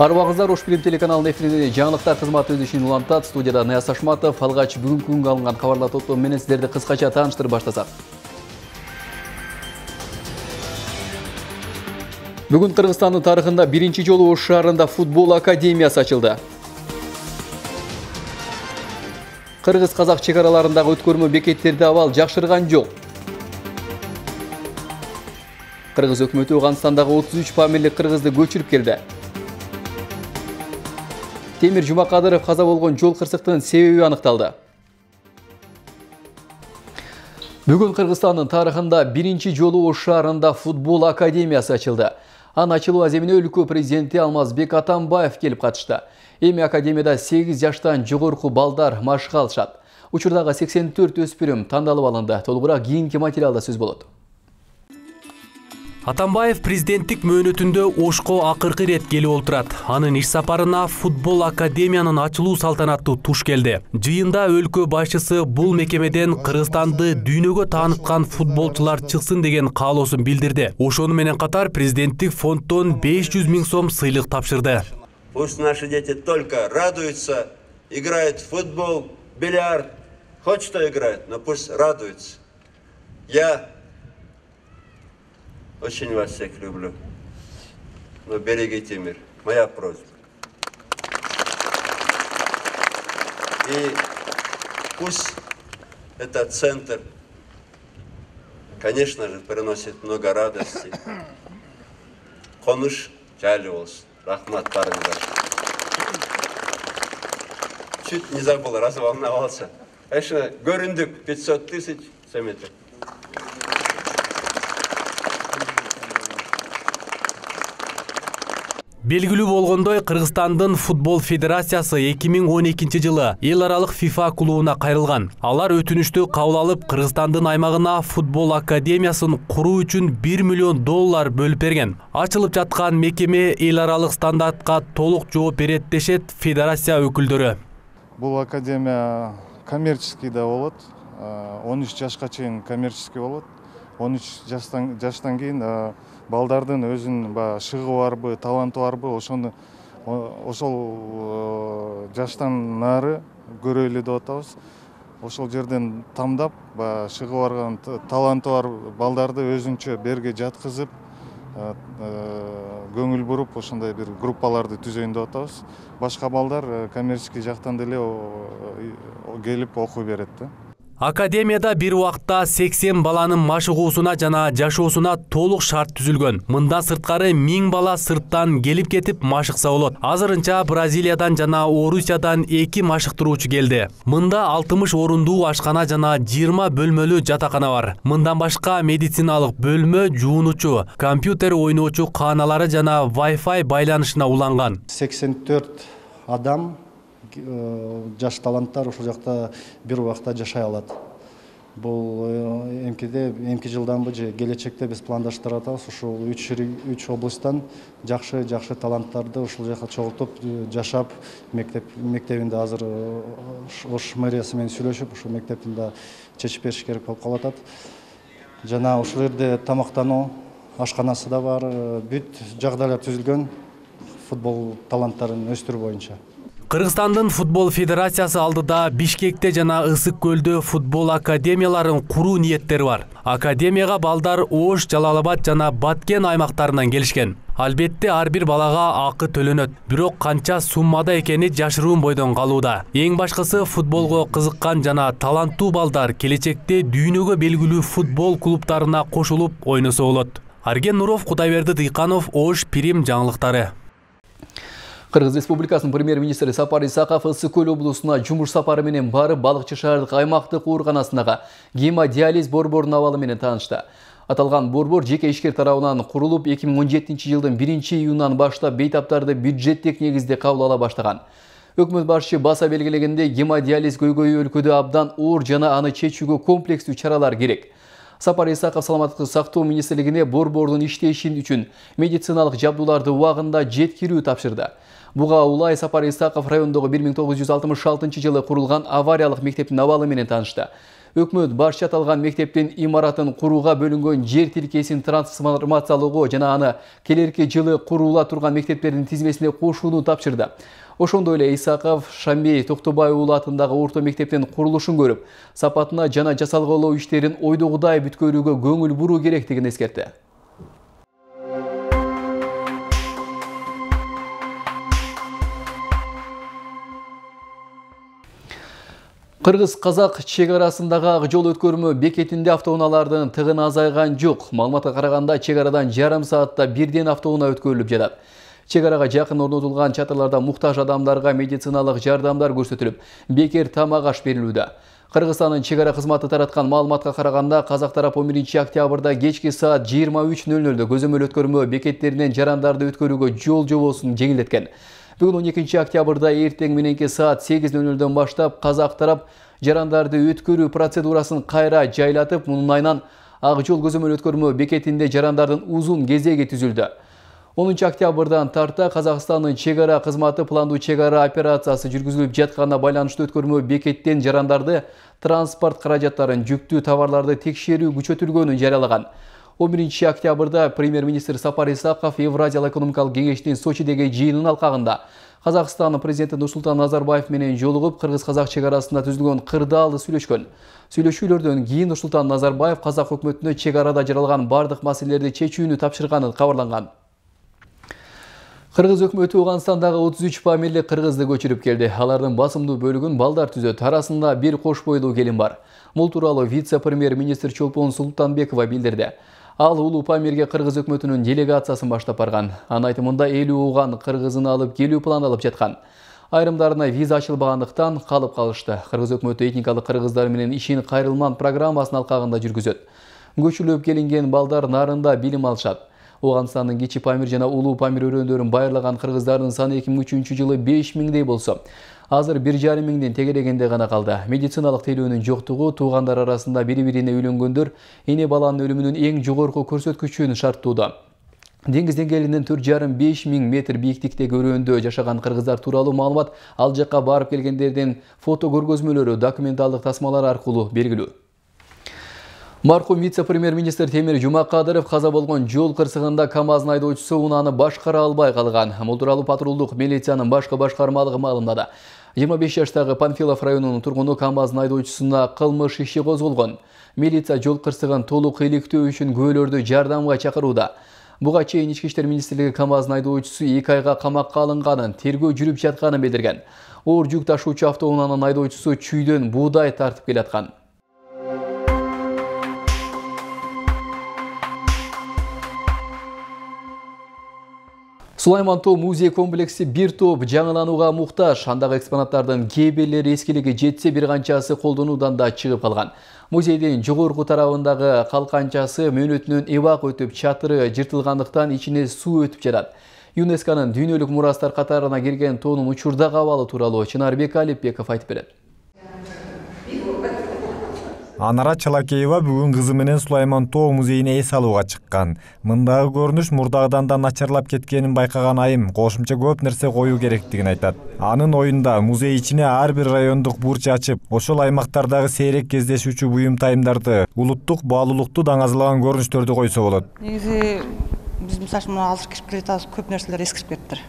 Арбағыздар, Ош Пирим телеканалының эфирінде жаңалықтар қызматы үшін ұлантат. Студияда Наяз Ашматов. Алғач бүгін күн қалынған хабарлар топтың менен сіздерді қысқаша таныштырып баштасақ. Бүгін Кыргызстандын тарыхында биринчи жолу Ош шаарында футбол академиясы ачылды. Кыргыз-казак чекараларындагы өткөрмө бекеттерде абал жакшырган жок. Кыргыз өкмөтү Кыргызстандагы 33 памирлик кыргызды көчүрүп келди. Темир Жумакадыров каза болгон жол кырсыктын себеби аныкталды. Бүгін Кыргызстандын тарыхында биринчи жолу Ош шаарында футбол академиясы ачылды. Анын ачылуу аземине өлкө президенти Алмазбек Атамбаев келип катышты. Эми академияда 8 жаштан жогорку балдар машыга алышат. Учурдагы 84 өспүрүм тандалып алынды. Толугураак кийинки материалда сөз болот. Атамбаев президенттик мөөнөтүндө Ошко акыркы ирет келип отурат. Анын иш сапарына футбол академиянын ачылуу салтанаты туш келди. Жыйында өлкө башчысы бул мекемеден Кыргызстанды дүйнөгө тааныткан футболчулар чыксын деген каалоосун билдирди. Ошону менен катар президенттик фонддон 500 000 сом сыйлык тапшырды. Пусть наши дети только радуются, играют в футбол, бильярд, хоть что играют, но пусть радуются. Я очень вас всех люблю, но берегите мир. Моя просьба. И пусть этот центр, конечно же, приносит много радости. Конуш Чалиулс, Рахмат Парангаш. Чуть не забыл, разволновался. Конечно, Горындык 500 000 заметок. Белгилүү болгондой, Кыргызстандын футбол федерациясы 2012 жылы эл аралык FIFA клубуна кайрылган. Алар өтүнүштү кабыл алып, Кыргызстандын аймагына футбол академиясын куруу үчүн $1 миллион бөлүп берген. Ачылып жаткан мекеме эл аралык стандартка толук жооп берет дешет федерация өкүлдөрү. Бул академия коммерческий да болот. 13 жашка чейин коммерческий болот. 13 жаштан кийин балдардын өзүнүн шыгы барбы, таланты барбы, ошол жаштан нары көрөлү деп атабыз. Ошол жерден тамдап, шыгы барган, таланты бар балдарды өзүнчө берге жаткызып, көңүл буруп ошондой бир группаларды түзөйүн деп атабыз. Башка балдар коммерческий жактан деле келип окуу берет да. Академияда бир уақытта 80 баланын машыгуусуна жана жашоосуна толық шарт түзүлгөн. Мында сырткары 1000 бала сырттан келип кетип машыкса болот. Азырынча Бразилиядан жана Орусиядан 2 машыктыруучу келди. Мында 60 орундуу ашкана жана 20 бөлмөлүү жатакана бар. Мындан башка медициналык бөлмө, жуунучу, компьютер ойноочу кааналары жана Wi-Fi байланышына уланган. 84 адам жаш таланттар ошол жакта бир убакта жашай алат. Бул эмки жылданбы же келечекте биз пландаштырып атабыз, ушул 3 облусттан жакшы таланттарды ушул жака чогултуп жашап, мектебинде азыр Ош мэриясы менен сүйлөшүп ушул мектептин да чечип бериш керек болуп калып атат. Жана ушул жерде тамактануу ашканасы да бар, бүт жагдайлар түзүлгөн футбол таланттарын өстүрүү боюнча. Кыргызстандын футбол федерациясы алдыда Бишкекте жана Ысык-Көлдө футбол академияларын куруу ниеттери бар. Академияга балдар Ош, Жалалабад жана Баткен аймактарынан келишкен. Албетте ар бир балага акы төлөнөт, бирок канча суммада экени жашыруун бойдон калууда. Эң башкысы футболго кызыккан жана таланттуу балдар келечекте дүйнөгө белгилүү футбол клубтарына кошулуп ойносо болот. Арген Нуров, Кудайберди Дыйканов, Ош Пирим жаңылыктары. Кыргыз Республикасынын премьер-министри Сапар Исаков Ысык-Көл облусуна жумуш сапары менен барып, балыкчы шаардык аймактык ооруканасындагы гемодиализ борборунун абалы менен таанышты. Аталган борбор жеке ишкер тарабынан курулуп, 2017 жылдын 1-июнунан баштап бейтаптарды бюджеттик негизде кабыл ала баштаган. Өкмөт башчы баса белгилегенде, гемодиализ көйгөйү өлкөдө абдан оор жана аны чечүүгө комплекстүү чаралар керек. Сапар Исаков саламаттык сактоо министрлигине борбордун иштешин үчүн медициналык жабдууларды убагында жеткирүү тапшырды. Буга Улай Сапар Исаков райондогу 1966 жылы курулган авариялык мектептин абалы менен таанышты. Өкмөт башча аталган мектептин имаратын курууга бөлүнгөн жер тилкесин трансформациялоо жана аны келерки жылы курула турган мектептердин тизмесине кошууну тапшырды. Ошондой эле Исаков Шамбей Токтубай уулу атындагы орто мектептин курулушун көрүп, сапатына жана жасалголоо иштерин ойдогудай бүткөрүүгө көңүл буруу керектигин эскертти. Кыргыз-казак чек арасындағы жол өткөрмө бекетінде автоуналардың тығын азайған жоқ. Малыматқа қарағанда чек арадан жарым саатта бірден автоуна өткөріліп жатат. Чек араға жақын орнотулған чатырларда мұқтаж адамдарға медициналық жардамдар көрсөтүлүп, бекер тамагаш берилүүдө. Кыргызстандын чек ара кызматы таратқан малыматқа қарағанда қазақ тарап 11 октябрда кечки саат 23:00-дө көзөмөл өткөрмө бекеттеринен жарандарды өткөрүүгө жол жобосын жеңилдеткен. Бүгін 12 октябрда ертең мененке саат 8:00-дөн баштап қазақ тарап жарандарды өткөрүү процедурасын кайра жайлатып, мунун айынан ак жол көзөмөл өткөрмө бекетинде жарандардын узун кезеги түзүлдү. 10 октябрдан тарта Казакстандын чек ара кызматы пландуу чек ара операциясы жүргүзүлүп жатканына байланыштуу өткөрмө бекеттен жарандарды, транспорт каражаттарын, жүктүү товарларды текшерүү күчөтүлгөнүн жарыялаган. 11 октябрда премьер-министр Сапар Исаков Евразиялык экономикалык кеңештин Сочидеги жыйынын алкагында Казакстандын президенти Нурсултан Назарбаев менен жолугуп, кыргыз-казак чек арасында түзүлгөн кырдаалды сүйлөшкөн. Сүйлөшүүлөрдөн кийин Нурсултан Назарбаев казак өкмөтүнө чек арада жаралган бардык маселелерди чечүүнү тапшырганын кабарланган. Кыргыз өкмөтү Уганстандагы 33 фамилия кыргызды көчүрүп келди. Алардын басымдуу бөлүгүн балдар түзөт. Арасында бир кош бойлуу келин бар. Бул тууралуу вице-премьер-министр Чолпон Султанбекова билдирди. Ал улуу памирге кыргыз өкмөтүнүн делегациясын баштап барган. Анын айтымында 50 уган кыргызын алып келүү пландалып жаткан. Айрымдарына виза ачылбагандыктан калып калышты. Кыргыз өкмөтү этникалык кыргыздар менен ишин кайрылман программасынын алкагында жүргүзөт. Көчүрүлүп келинген балдар нарында билим алышат. Уганстандын кичи Памир жана улуу Памир өрөөндөрүн байырлаган кыргыздардын саны 2003 жылы 5000дей болсо, азыр 1.5 миңден тегерегенде гана калды. Медициналык тейлөөнүн жоктугу туугандар арасында бири-бирине үйлөнгөндөр эне баланын өлүмүнүн эң жогорку көрсөткүчүн шарттууда. Деңиз деңгээлинен 4.5 миң метр бийиктиктеги өрөөндө жашаган кыргыздар тууралуу маалымат ал жакка барып келгендердин фото көргөзмөлөрү документалдык тасмалар аркылуу белгилүү. Марқұм вице-премьер-министр Темир Жумакадыров қаза болған жол қырсығында КАМАЗдын айдоочусу унааны башкара албай калган. Бул тууралуу патрулдук милициянын башкы башкармалыгы маалымдады. 25 жаштагы Панфилов районунун тургуну КАМАЗдын айдоочусуна кылмыш иши козголгон. Милиция жол қырсығын толук иликтөө үчүн күбөлөрдү жардамга чакырууда. Буга чейин Ички иштер министрлиги КАМАЗдын айдоочусу 2 айга камакка алынганын, тергөө жүрүп жатканын билдирген. Оор жүк ташуучу автоунаанын айдоочусу чүйдөн буудай тартып келаткан. Сулаймантоо музей комплекси бир топ жаңыланууга муктаж. Андагы экспонаттардын кээ бирлери эскилиги жетсе, бир канчасы колдонуудан да чыгып калган. Музейдин жогорку тарабындагы калканчасы мөөнөтүнөн эбак өтүп, чатыры жыртылгандыктан ичине суу өтүп жатат. ЮНЕСКОнун дүйнөлүк мурастар катарына кирген тоонун учурдагы абалы тууралуу Чынарбек Алипбеков айтып берет. Анара Чалакеева бүгін қызы менен Сулаймантоо музейіне эс алууга чыккан. Мындағы көрүнүш мурдагыдан да начарлап кеткенин байкаган айым кошумча көп нерсе коюу керектигин айтат. Анын оюнда музей ичине ар бир райондук бурч ачып, ошол аймактардагы сейрек кездешүүчү буюмтайымдарды, улуттук баалуулукту даңазалаган көрүнүштөрдү койсо болот. Негизи биз мисалы мына азыр кирип кетабыз, көп нерселер эскирип кетиптир.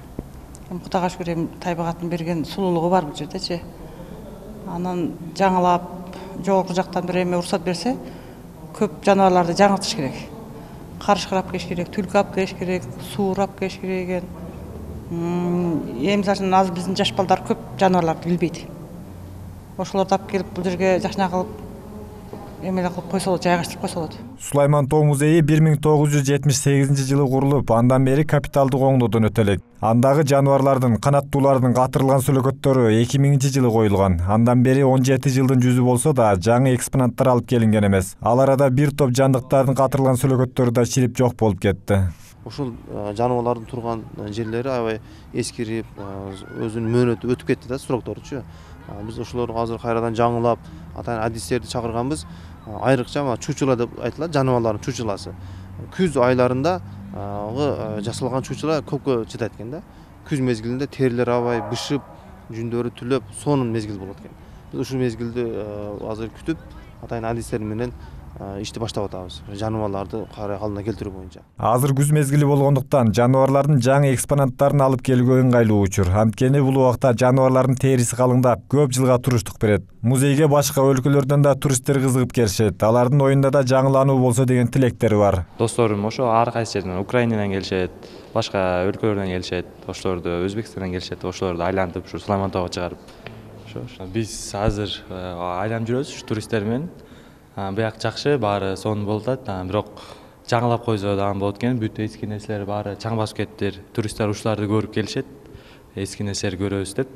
Кудайга шүгүр, эми табигаттын берген сулуулугу бар бул жердечи. Анан жаңылап жогорку жактан бир эме урсат берсе, көп жаныбарларды жаңыртыш керек. Карышкырап кеш керек, түлкү ап кеш керек, суурап кеш керек экен. Эмзасын аз биздин жаш балдар көп жаныбарларды билбейт. Ошолорду ап келип бул жерге жакшына кылып эмеле кылып койсо болот, жайгаштырып койсо болот. Сулаймантоо музейи 1978 жылы курулуп, андан бери капиталдык оңдоодон өтө элек. Андагы жаныбарлардын, канаттуулардын катырылган сүлөкөттөрү 2000 жылы коюлган. Андан бери 17 жылдын жүзү болсо да, жаңы экспонаттар алып келинген эмес. Ал арада бир топ жандыктардын катырылган сүлөкөттөрү да чирип жок болуп кетти. Ошол жаныбарлардын турган жерлери аябай эскирип, өзүнүн мөөнөтү өтүп кетти да, срокторчу. Биз ошолорду азыр кайрадан жаңылап, атайын адистерди чакырганбыз. Айрыкча чучула деп айтылат, жаныбарлардын чучуласы. Күз айларында жасалган чучула көпкө жетет экен да. күз мезгилинде терилер абай, бышып, жүндөрү түлөп, сонун мезгил болот экен. Биз ушул мезгилди азыр күтүп, атайын адистер менен ишти баштап атабыз. Жаныбарларды кара калына келтирүү боюнча. Азыр күз мезгили болгондуктан жаныбарлардын жаңы экспонаттарын алып келүүгө ыңгайлуу учур. Анткени бул убакта жаныбарлардын териси калыңдап, көп жылга туруштук берет. Музейге башка өлкөлөрдөн да туристтер кызыгып келишет. Алардын оюнда да жаңылануу болсо деген тилектери бар. Досторум ошо ар кайсы жерден, Украинадан келишет, башка өлкөлөрдөн келишет, ошолорду Өзбекстандан келишет, ошолорду айлантып ушу Саламатого чыгарып. Биз азыр айланып жүрөбүз туристтер менен. Бияк жакшы, баары сонун болуп атат, бирок жаңылап койсо да болот экен. Бүт эски нерселер баары чаң басып кетти. Туристтер ушуларды көрүп келишет. Эски нерселер көрөбүз деп.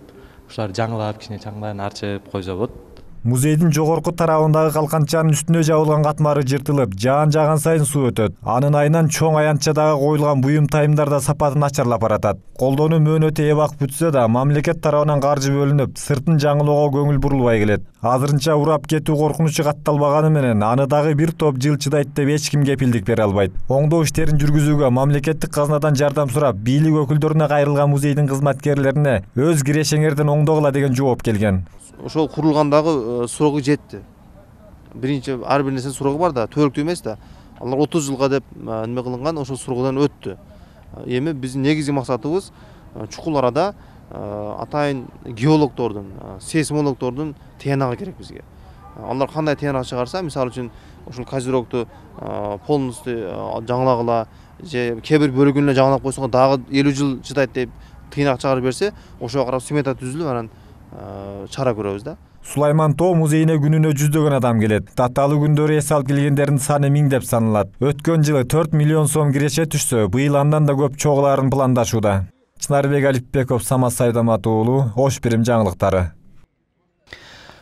Ушулар жаңылап, кичине чаңдарын арчып койсо болот. Музейдин жогорку тарабындагы калканчанын үстүнө жабылган катмары жыртылып, жаан-жаган сайын суу өтөт. Анын айынан чоң аянтчадагы коюлган буюм тайымдар да сапатын начарлап баратат. Колдонуу мөөнөтү эбак бүтсө да, мамлекет тарабынан каржы бөлүнүп, сыртын жаңылоого көңүл бурулбай келет. Азырынча урап кетүү коркунучу катталбаганы менен, аны дагы бир топ жылчыдайт деп эч ким кепилдик бере албайт. Оңдоо иштерин жүргүзүүгө мамлекеттик казнадан жардам сурап, бийлик өкүлдөрүнө кайрылган музейдин кызматкерлерине өз кирешеңерден оңдогула деген жооп келген. Ошол курулгандагы сурогу жетти. Биринчи ар бир нерсенин сурогу бар да, төрөктүү эмес да. Алар 30 жылга деп неме кылынган, ошол сурогудан өттү. Эми биздин негизги максатыбыз чукул арада атайын геологдордун, сейсмологдордун ТНК керек бизге. Алар кандай ТНК чыгарса, мисалы үчүн ушул Козерогду полностью жаңлагыла же кээ бир бөлүгүнө жаңлап койсоң дагы 50 жыл чыдайт деп ТНК чыгарып берсе, ошого карап смета түзүлүп анан чара көрөбүз да. Сулайман Тоо музейине күнүнө жүздөгөн адам келет. Татаалуу күндөрү эс алып келгендердин саны миң деп саналат. Өткөн жылы 4 миллион сом киреше түшсө, быйыл андан да көп чогуларын пландашууда. Чынарбек Алипбеков, Самат Сайдаматуулу, Ош Пирим жаңылыктары.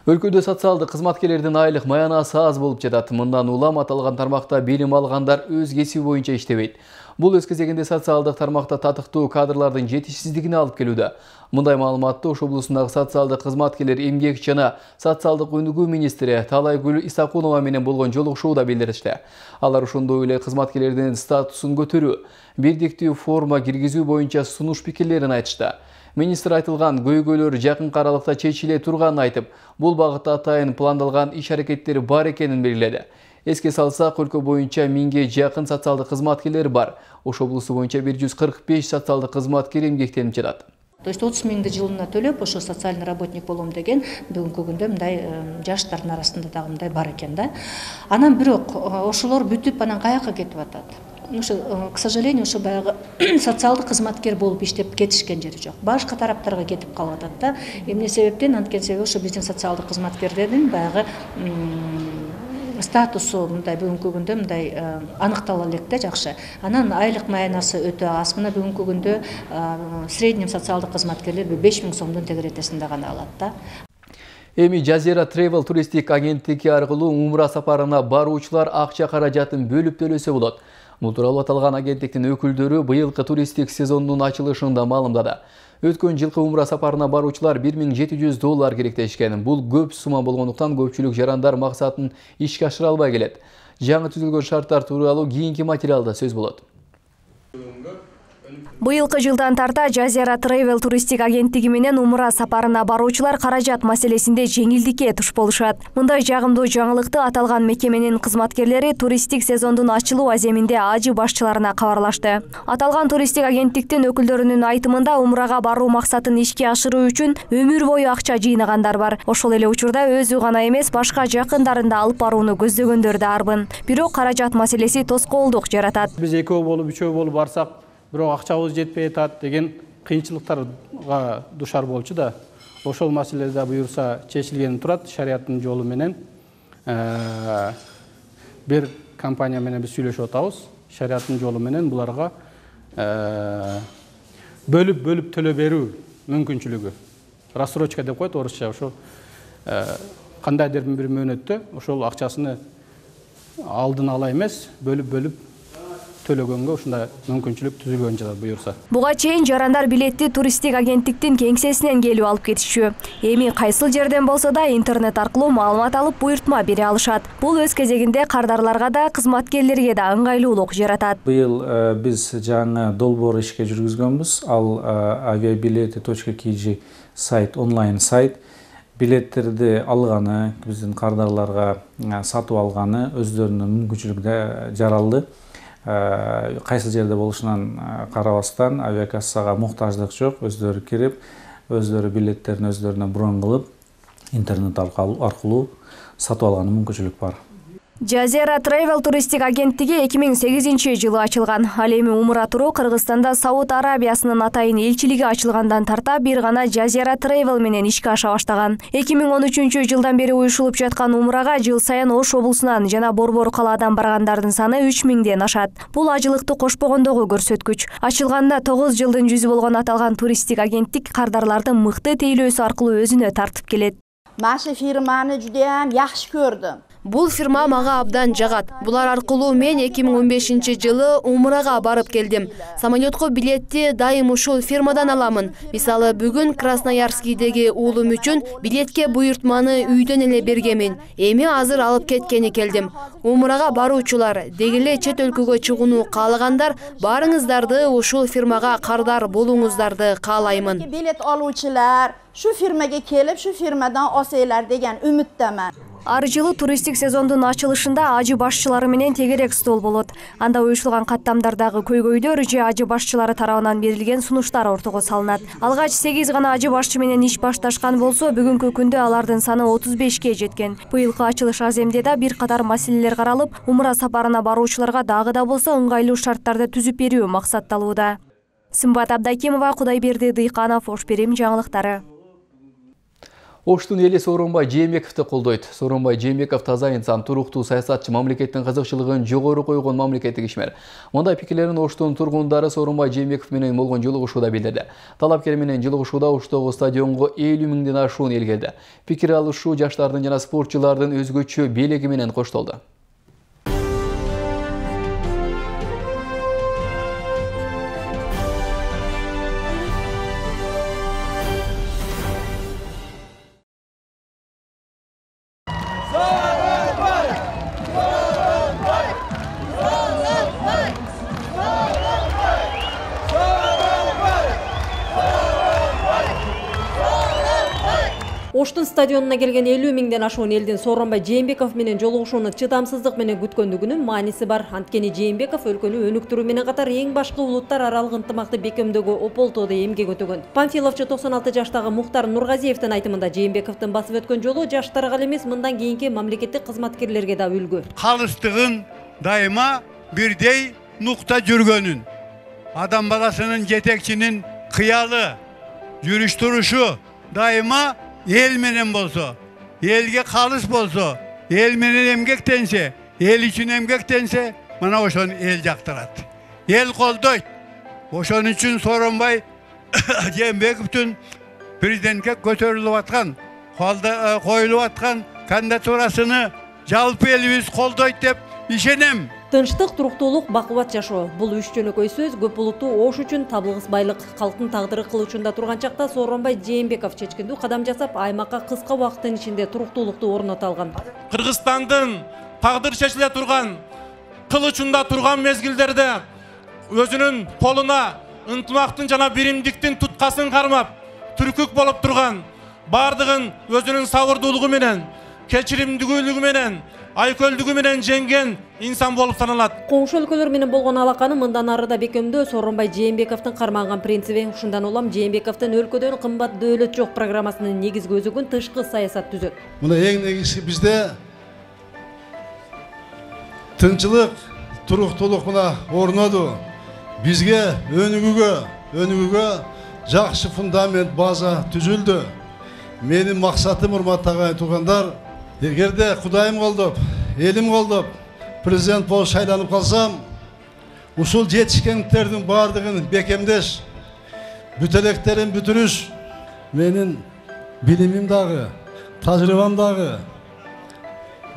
Өлкөдө социалдык кызматкерлердин айлык маянасы аз болуп жатат. Мындан улам аталган тармакта билим алгандар өз кесиби боюнча иштебейт. Бул өз кезегинде социалдык тармакта татыктуу кадрлардын жетишсиздигине алып келүүдө. Мындай маалыматты Ош облусундагы социалдык кызматкерлер эмгек жана социалдык өнүгүү министри Таалайгүл Исакунова менен болгон жолугушууда билдиришти. Алар ошондой эле кызматкерлердин статусун көтөрүү, бирдиктүү форма киргизүү боюнча сунуш пикирлерин айтышты. Министр айтылган көйгөйлөр жакын каралыкта чечиле турганын айтып, бул багытта атайын пландалган иш-аракеттер бар экенин белгиледи. Эске салсак, өлкө боюнча 1000ге жакын социалдык кызматкерлер бар. Ош облусу боюнча 145 социалдык кызматкер эмгектенип жатат. То есть 30 миңди жылына төлөп, ошо социальный работник болом деген бүгүнкү күндө мындай жаштардын арасында дагы мындай бар экен да. Анан бирок ошолор бүтүп анан каяка кетип атат. К сожалению, ошо баягы социалдык кызматкер болуп иштеп кетишкен жери жок. Башка тараптарга кетип калып атат да. Эмне себептен? Анткен себеби ошо биздин социалдык кызматкерлердин баягы статусу мындай бүгүнкү күндө мындай аныктала элек да жакшы. Анан айлык маянасы өтө аз. Мына бүгүнкү күндө средний социалдык кызматкерлер 5000 сомдун тегеретесинде гана алат да. Эми Жазира Travel туристтик агенттиги аркылуу умра сапарына баруучулар акча каражатын бөлүп төлөсө болот. Бул тууралуу аталган агенттиктин өкүлдөрү быйылкы туристтик сезондун ачылышында маалымдады. Өткөн жылкы умра сапарына баруучулар 1700 доллар керектешкен. Бул көп сума болгондуктан көпчүлүк жарандар максатын ишке ашыра албай келет. Жаңы түзүлгөн шарттар тууралуу кийинки материалда сөз болот. Быйылкы жылдан тарта Жазира Travel туристтик агенттиги менен умра сапарына баруучулар каражат маселесинде жеңилдикке туш болушат. Мындай жагымдуу жаңылыкты аталган мекеменин кызматкерлери туристтик сезондун ачылуу аземинде ажы башчыларына кабарлашты. Аталган туристтик агенттиктин өкүлдөрүнүн айтымында умрага баруу максатын ишке ашыруу үчүн өмүр бою акча жыйнагандар бар. Ошол эле учурда өзү гана эмес, башка жакындарында алып барууну көздөгөндөр да арбын. Бирок каражат маселеси тоскоолдук жаратат. Биз экөө болуп, үчөө болуп барсак, бирок акчабыз жетпей атат деген кыйынчылыктарга душар болчу да. Ошол маселе да буюрса чечилгени турат шарияттын жолу менен. Бир компания менен биз сүйлөшүп атабыз. Шарияттын жолу менен буларга бөлүп төлөп берүү мүмкүнчүлүгү. Рассрочка деп коет орусча. Ошо кандайдыр бир мөөнөттө ошол акчасын алдын ала эмес, бөлүп төлөгөнгө ушундай мүмкүнчүлүк түзүлгөн жана буюрса. Буга чейин жарандар билетти туристтик агенттиктин кеңсесинен келип алып кетишчү. Эми кайсыл жерден болсо да интернет аркылуу маалымат алып буйртма бере алышат. Бул өз кезегинде кардарларга да, кызматкерлерге да ыңгайлуулук жаратат. Быйыл биз жаңы долбоор ишке жүргүзгөнбүз. Ал aviabileti.kg сайт, онлайн сайт. Билеттерди алганы, биздин кардарларга сатып алганы өздөрүнүн мүмкүнчүлүгүндө жаралды. Кайсыл жерде болушунан карабастан авиакассага муктаждык жок, өздөрү кирип, өздөрү билеттерин өздөрүнө броң кылып, интернет аркылуу сатып алганы мүмкүнчүлүк бар. Жазира Travel туристик агенттиги 2008 жылы ачылган. Ал эми умура туру Кыргызстанда Сауд Арабиясынын атайын элчилиги ачылгандан тарта бир гана Жазира Travel менен ишке аша баштаган. 2013 жылдан бери уюшулуп жаткан умурага жыл сайын Ош облусунан жана Борбор калаадан баргандардын саны 3000ден ашат. Бул ажылыкты кошпогондогу көрсөткүч. Ачылганда 9 жылдын жүзү болгон аталган туристик агенттик кардарларды мыкты тейлөөсү аркылуу өзүнө тартып келет. Маша фирманы жүдө жакшы көрдүм. Бул фирма мага абдан жагат. Булар аркылуу мен 2015 жылы умурага барып келдим. Самолетко билетти дайым ушул фирмадан аламын. Мисалы, бүгүн Красноярскийдеги уулум үчүн билетке буйртманы үйдөн эле бергемин. Эми азыр алып кеткени келдим. Умурага баруучулар, деги эле чет өлкөгө чыгууну каалагандар, баарыңыздарды ушул фирмага кардар болууңуздарды каалаймын. Билет алуучулар şu firmaya kelip şu firmadan asaylar degen ümittämän. Ар жылы туристик сезондун ачылышында ажы башчылары менен тегерек стол болот. Анда уюшулган каттамдардагы көйгөйдөр же ажы башчылары тарабынан берилген сунуштар ортого салынат. Алгач 8 гана ажы башчы менен иш башташкан болсо, бүгүнкү күндө алардын саны 35ке жеткен. Быйылкы ачылыш аземде да бир катар маселелер каралып, умура сапарына баруучуларга дагы да болсо ыңгайлуу шарттарды түзүп берүү максатталууда. Сымбат Абдакимова, Кудайберди Дыйканов, Ош Пирим жаңылыктары. Оштун эли Сооронбай Жээнбековду колдойт. Сооронбай Жээнбеков таза инсан, туруктуу саясатчы, мамлекеттин кызыкчылыгын жогору койгон мамлекеттик ишмер. Мындай пикирлерин Оштун тургундары Сооронбай Жээнбеков менен болгон жолугушууда билдирди. Талапкер менен жолугушууда Оштогу стадионго 50 000ден ашуун эл келди. Пикир алышуу жаштардын жана спортчулардын өзгөчө белеги менен коштолду. Оштун стадионуна келген 50 000ден ашуун элдин Сооронбай Жээнбеков менен жолугушууну чыдамсыздык менен күткөндүгүнүн мааниси бар. Анткени Жээнбеков өлкөнү өнүктүрүү менен катар эң башкы улуттар аралык ынтымакты бекемдөөгө Ополтоодо эмгек өтөгөн. Памфиловчу 96 жаштагы Мухтар Нургазиевдин айтымында Жээнбековдун басып өткөн жолу жаштарга эмес, мындан кийинки мамлекеттик кызматкерлерге да үлгү. Калыстыгын дайыма бирдей нукта жүргөнүн, адам баласынын жетекчинин кыялы жүрүш-турушу дайыма ел менен болсо, элге калыс болсо, ел менен эмгектенсе, ел үчүн эмгектенсе, мына ошону эл жактырат. Эл колдойт. Ошон үчүн Сооронбай Жээнбековдун президентке көтөрүлүп аткан, коюлуп аткан кандидатурасыны жалпы элибиз колдойт деп ишенем. Тынчтык, туруктуулук, бакубат жашоо. Бул үч жөнөкөй сөз, көп улуттуу Ош үчүн табылгыс байлык. Калктын тагдыры кылычында турган чакта Сооронбай Жээнбеков чечкиндүү кадам жасап, аймакка кыска убакыттын ичинде туруктуулукту орното алган. Кыргызстандын тагдыр чечиле турган, кылычында турган мезгилдерде өзүнүн колуна ынтымактын жана биримдиктин туткасын кармап, түркүк болуп турган, бардыгын өзүнүн сабырдуулугу менен, кечиримдүүлүгү менен, айкөлдүгү менен жеңген инсан болуп саналат. Коңшу өлкөлөр менен болгон алаканы мындан ары да бекемдөө Сооронбай Жээнбековдун карманган принциби. Ушундан улам Жээнбековдун өлкөдөн кымбат дөөлөт жок программасынын негизги өзөгүн тышкы саясат түзөт. Мына эң негизги бизде тынчылык, туруктуулук мына орноду. Бизге өнүгүүгө жакшы фундамент, база түзүлдү. Менин максатым, урматтагы айтылгандар, эгерде Кудайым колдоп, элим колдоп, президент болуп шайланып калсам, ушул жетишкендердин баардыгын бекемдеш, бүтөлектерин бүтүрүш, менин билимим дагы, тажрыйбам дагы,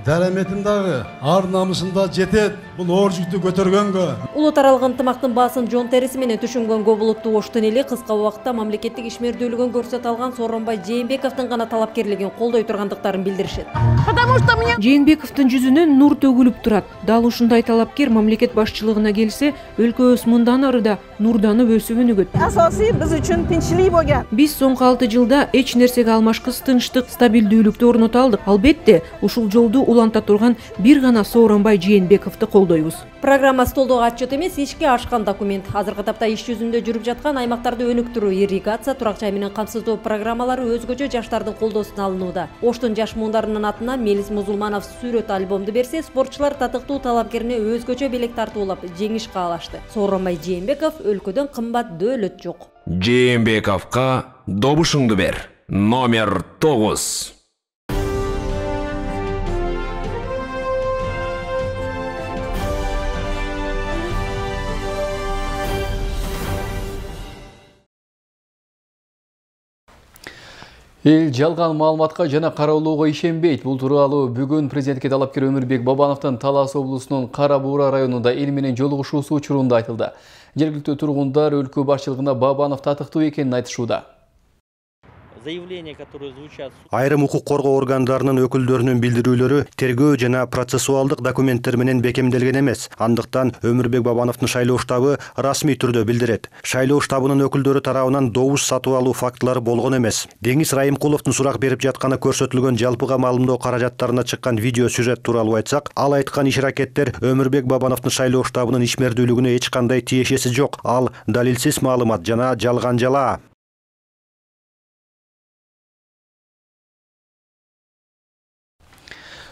дәлеметіндегі ар намысында жетет бұл ор жүкті көтергенгі. Улут аралған тымақтың басын жон терісімене түшінген көбілікті оштын елі қысқа уақытта мамлекеттік ишмерділігін көрсет алған Сооронбай Жээнбековтың ғана талап керілген қолдай тұрғандықтарын білдіршет. Жээнбековтың жүзінен нұр төгіліп тұрат. Дал ұшындай талапкер мамлекет башчылығына келсе, өлкө өсмұндан арыда нұрданы өсіп өнігіт. Асасы біз үшін тіншілей боға. Біз соңғы 6 жылда еч нерсеге алмашқыз тынштық, стабилділікті орнат алдық. Албетте, ұшыл жолды уланта тұрған бір ғана Сооронбай Жээнбековты қолдайыз. Программа столдоға атчет емес, ешке ашқан документ. Азырғы тапта еш жүзінде жүріп жатқан аймақтарды өніктіру, ирригация, тұрақжайменің қамсыздау программалары өзгөчө жаштардың қолдосын алынуда. Оштың жаш мұндарының атына Мелис Музулманов сүрет альбомды берсе, спортшылар татықту талапкеріне өзгөчө белек тарты олап, жеңіш қалашты. Сооронбай Жээнбеков өлкөдөн қымбат дөлөт жоқ. Жээнбековқа добушыңды бер. Номер 9. Ел жалған маалыматқа жана қараулууга ишенбейт. Бул тууралуу бүгүн президентке талапкер Өмүрбек Бабановтун Талас облусунун Кара Буура районунда эл менен жолугушуусу учурунда айтылды. Жергиликтүү тургундар өлкө башчылыгына Бабанов татыктуу экенин айтышууда. Айрым укук коргоо органдарынын өкүлдөрүнүн билдирүүлөрү тергөө жана процессуалдык документтер менен бекемделген эмес. Андыктан Өмүрбек Бабановдун шайлоо штабы расмий түрдө билдирет. Шайлоо штабынын өкүлдөрү тарабынан добуш сатып алуу фактылары болгон эмес. Деңиз Райымкуловдун сурак берип жатканы көрсөтүлгөн жалпыга маалымдоо каражаттарына чыккан видео сюжет тууралуу айтсак, ал айткан иш-аракеттер Өмүрбек Бабановдун шайлоо штабынын ишмердүүлүгүнө эч кандай тиешеси жок. Ал далилсиз маалымат жана жалган жалаа.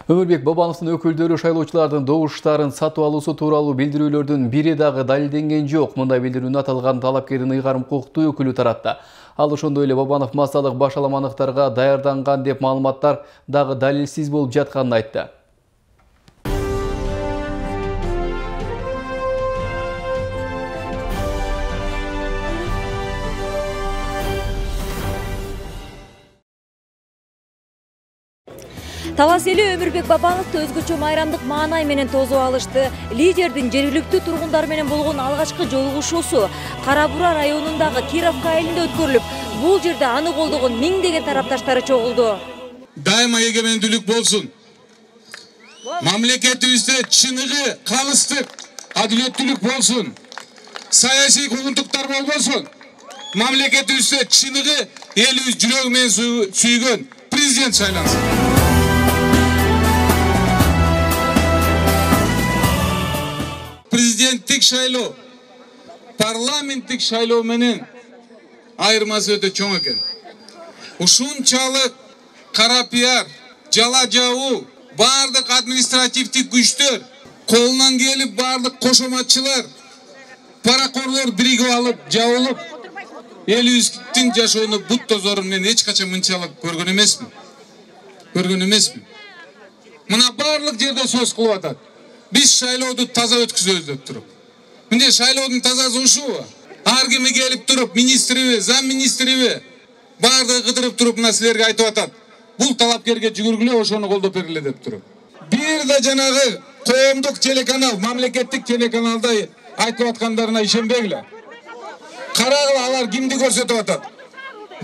Өмүрбек Бабановтун өкүлдөрү шайлоочулардын добуштарын сатып алуусу тууралуу билдирүүлөрдүн бири дагы далилденген жок. Мындай билдирүүнү аталган талапкердин ыйгарым укуктуу өкүлү таратты. Ал ошондой эле Бабанов массалык башаламандыктарга даярданган деп маалыматтар дагы далилсиз болуп жатканын айтты. Талас эли Өмүрбек Бабановту өзгөчө майрамдык маанай менен тозуп алышты. Лидердин жергиликтүү тургундар менен болгон алгачкы жолугушуусу Кара Буура районундагы Кировка элинде өткөрүлүп, бул жерде аны колдогон миңдеген тарапташтары чогулду. Дайыма эгемендүүлүк болсун. Мамлекетибизде чыныгы, калыстык, адилеттүүлүк болсун. Саясий куугунтуктар болбосун. Мамлекетибизде чыныгы, элибиз жүрөк менен сүйгөн президент шайлансын. Президенттік шайлоо, парламенттік шайлоо менен айырмасы өтө чоң экен. Ушунчалык кара пиар, жала жабуу, бардык административдик күчтөр колунан келип бардык кошоматчылар, паракорлор бириге алып, жабылып, элибиздин жашоону бут тозорун мен эч качан мынчалык көргөн эмесмин. Мына барлык жерде сөз кылып атат. Биз шайлооду таза өткүзөбүз деп туруп. Мындай шайлоодун тазасы ушубу? Ар ким келип туруп, министриби, зам министриби баардыгы кыдырып туруп мына силерге айтып атат. Бул талапкерге жүгүргүлө, ошону колдоп бергиле деп туруп. Бир да жанагы коомдук телеканал, мамлекеттик телеканалда айтып аткандарына ишенбеңиле. Карагыла, алар кимди көрсөтүп атат?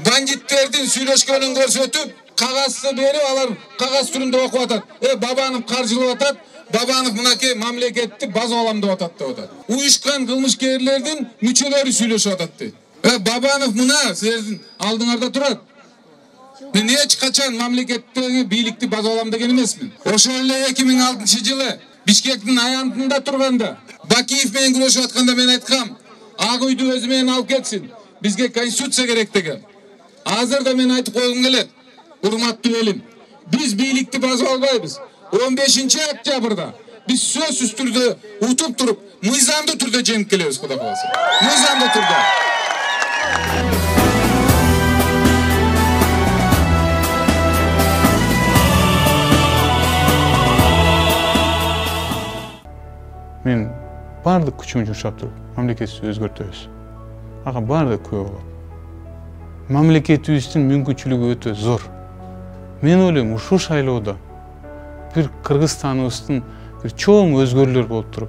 Бандиттердин сүйлөшкөнүн көрсөтүп, кагазды берип, алар кагаз түрүндө окуп атат. Бабанов каржылап атат. Бабанов мынакей мамлекетти базаламдап атат деп атат. Уюшкан кылмышкерлердин мүчөлөрү сүйлөшүп атат дейт. Бабанов мына силердин алдыңарда турат. Мен эч качан мамлекеттеги бийликти базалам деген эмесмин. Ошол эле 2006-жылы Бишкектин аянтында турганда Бакиев менен күрөшүп атканда мен айткам, Ак үйдү өзү менен алып кетсин. Бизге конституция керек деген. Азыр да мен айтып койгум келет. Урматтуу элим, биз бийликти базалабайбыз. 15-октябрда биз сөзсүз түрдө утуп туруп, мыйзамдуу түрдө жеңип келебиз, Кудай кааласа. Мыйзамдуу түрдө. Мен бардык күчүмдү жумшап туруп, мамлекетти өзгөртөбүз. Ага бардык көп болот. Мамлекетибиздин мүмкүнчүлүгү өтө зор. Мен ойлойм, ушул шайлоодо bir Kırgızstan'ımızın bir çoğun özgürlüğü oldurup,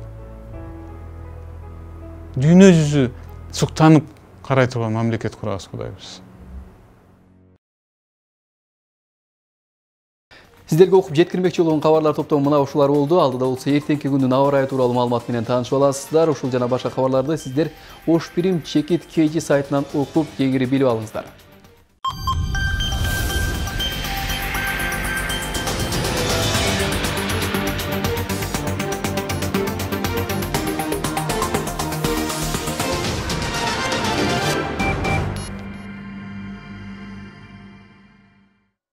dünya yüzü soğuktanıp karaytıba memleket kurası kudayız. Сіздерге оқып жеткірмекші болған хабарлар топтамы мына ушулар болды. Алдыда болса ертеңки күндүн ауа райы тууралуу маалымат менен таанышып аласыздар. Ушул жана башка хабарларды сиздер Ош Пирим чекит kg сайтынан окуп, кегири билип алыңыздар.